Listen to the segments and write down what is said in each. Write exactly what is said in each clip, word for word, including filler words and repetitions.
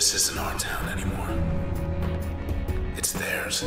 This isn't our town anymore. It's theirs.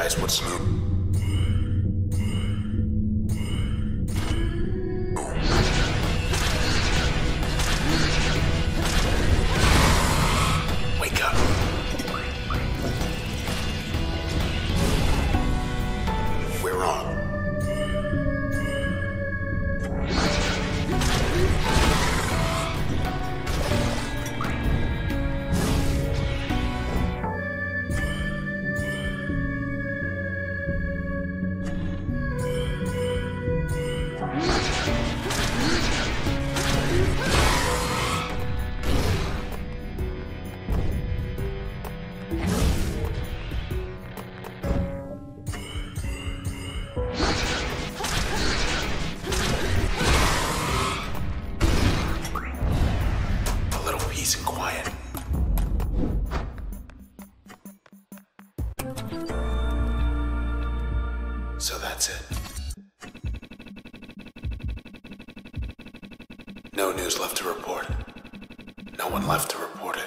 Guys, what's new? Wake up. We're on. So that's it. No news left to report. No one left to report it.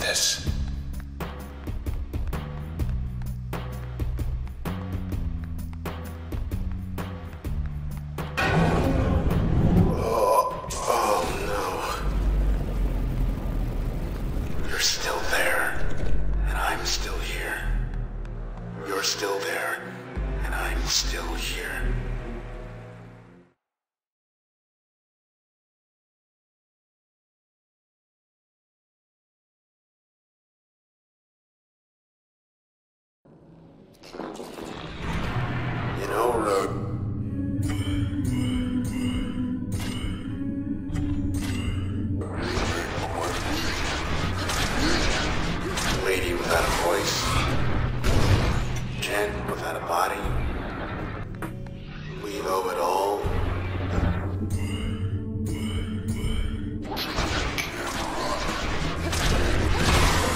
This. Oh, oh no. You're still there, and I'm still here. You're still there, and I'm still here. You know, Rogue. Lady without a voice. Gent without a body. We owe it all.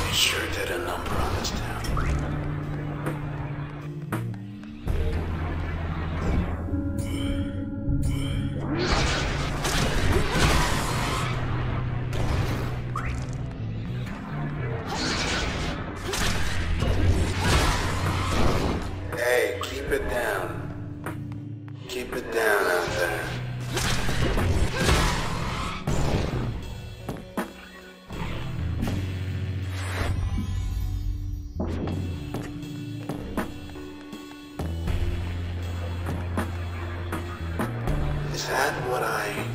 They sure did a number on this town. Hey. Is that what I...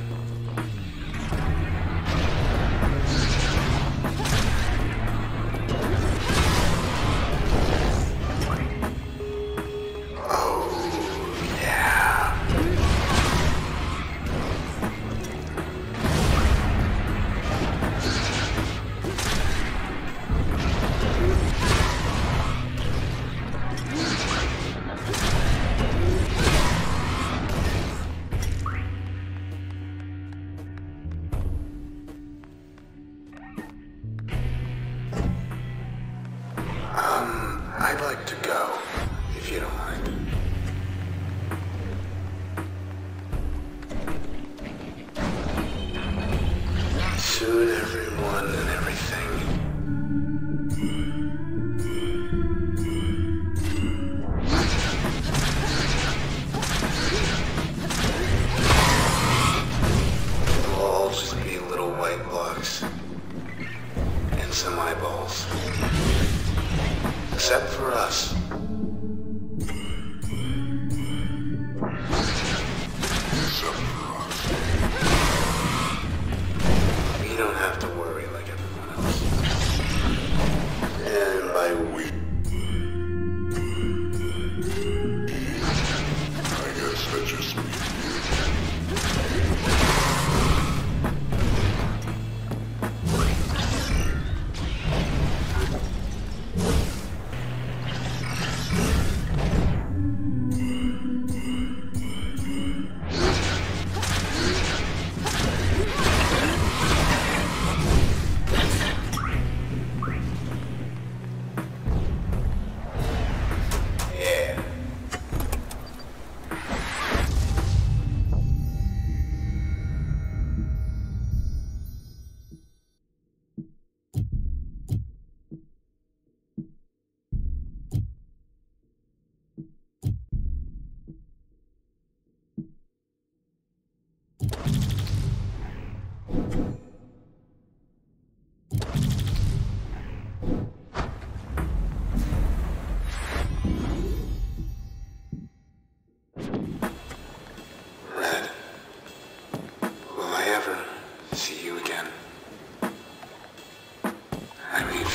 I'd like to go, if you don't mind. Suit everyone and everything. It'll all just be little white blocks. And some eyeballs. Except for us. Except for us. We don't have to worry like everyone else. And by we, I guess that just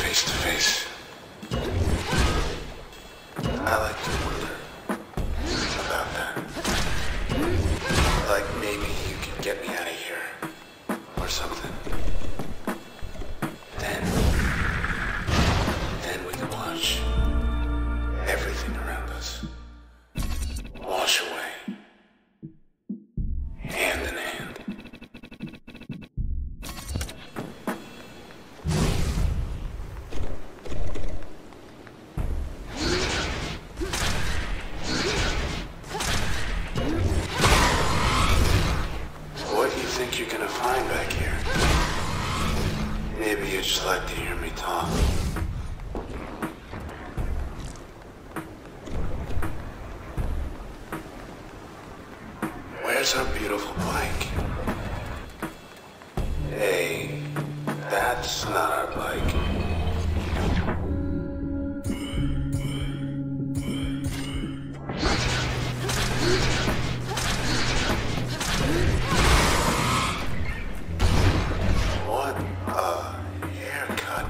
face to face. I like to wonder about that. Like maybe you can get me out of here or something. Then, then we can watch everything around us wash away. You're gonna find back here. Maybe you'd just like to hear me talk. Where's our beautiful bike? Hey, that's not our bike. What a haircut.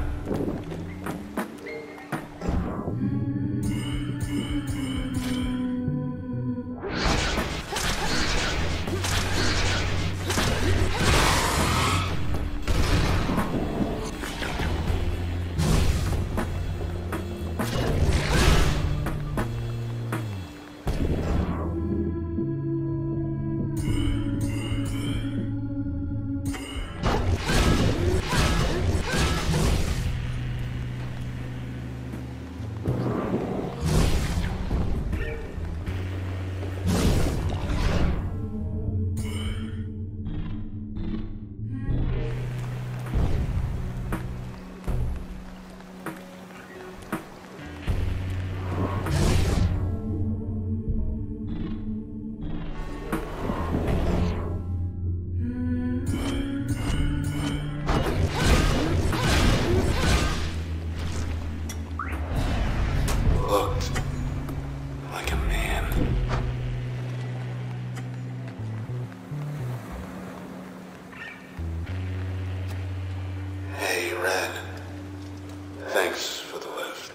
Thanks for the lift.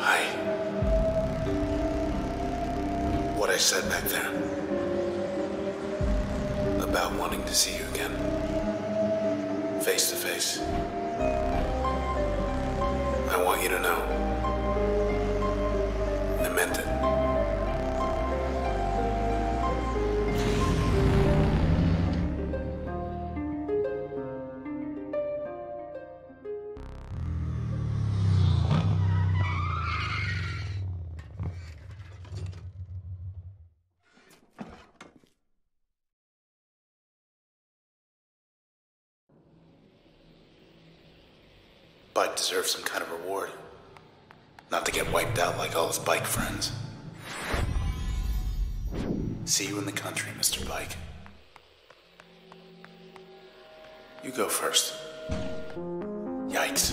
Hi. What I said back there about wanting to see you again, face to face. I want you to know, I meant it. Bike deserves some kind of reward. Not to get wiped out like all his bike friends. See you in the country, Mister Bike. You go first. Yikes. Yes.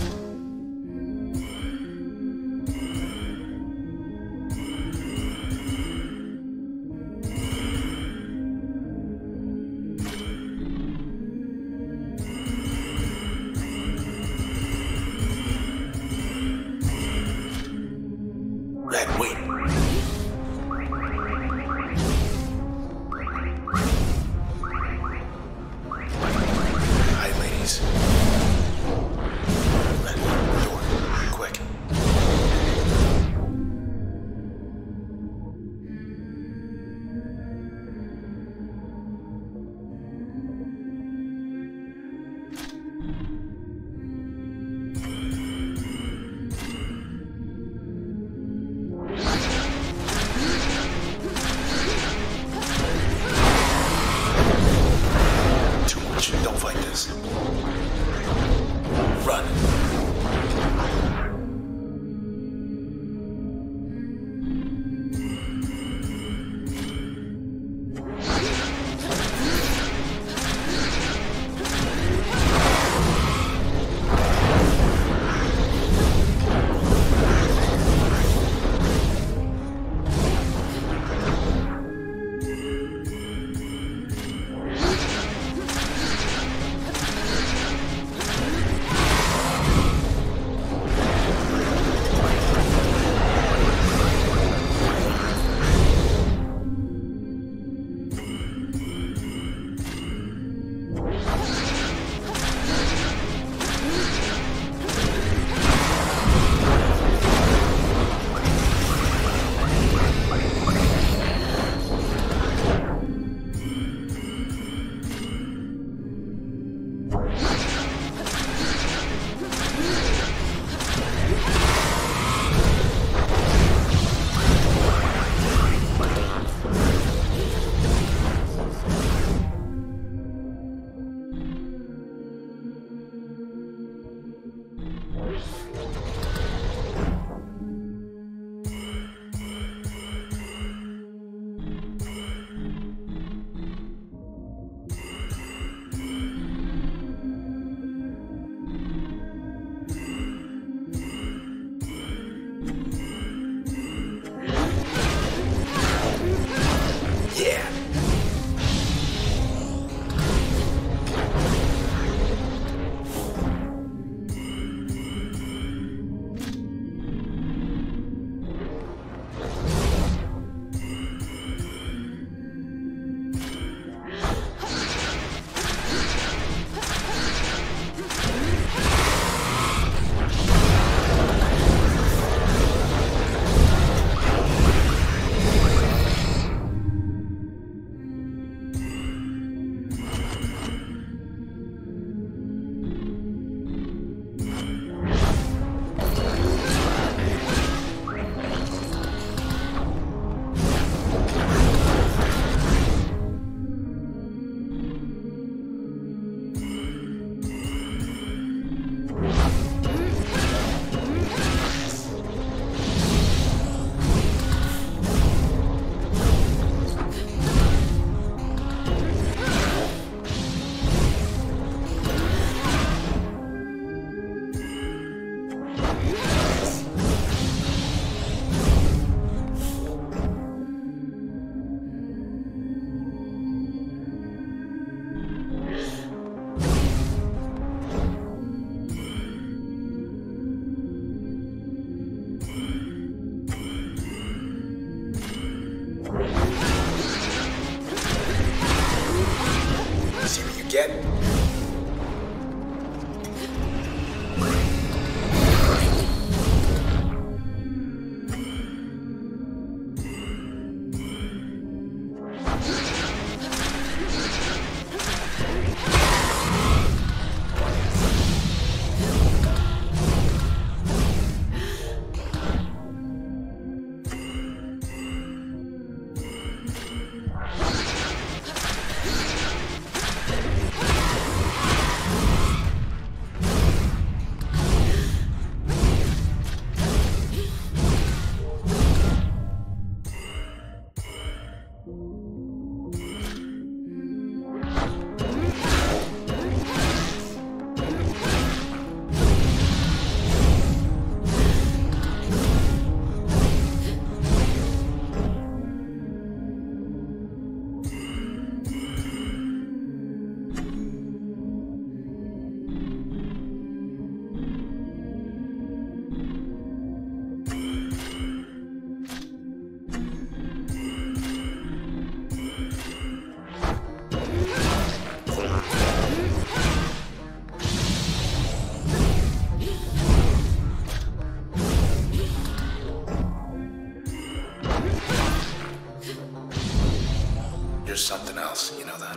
there's something else, you know that?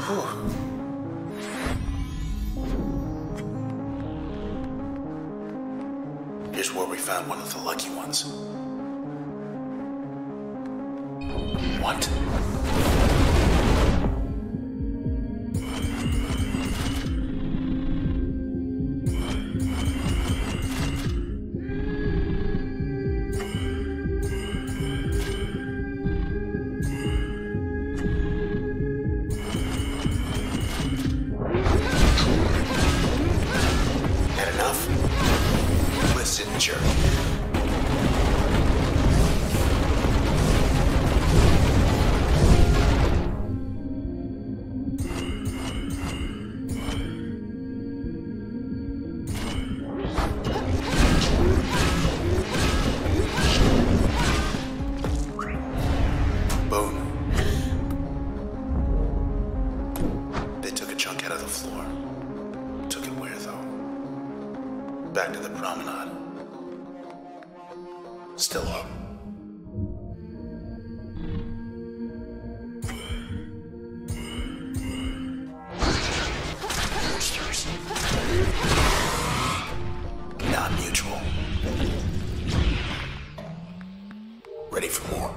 Whew. Here's where we found one of the lucky ones. What? Back to the promenade. Still up. Not mutual. Ready for more.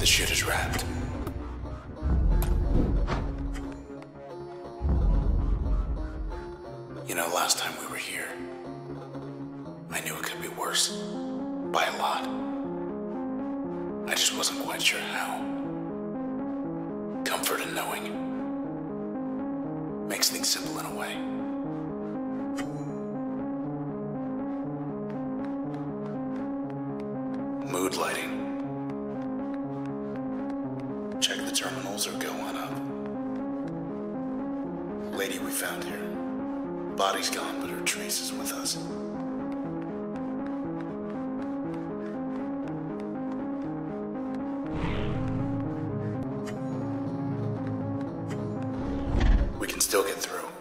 The chute is wrapped. You know, last time we were here, I knew it could be worse. By a lot. I just wasn't quite sure how. Comfort in knowing makes things simple in a way. Mood lighting. Check the terminals or go on up. Lady we found here. Body's gone, but her trace is with us. We can still get through.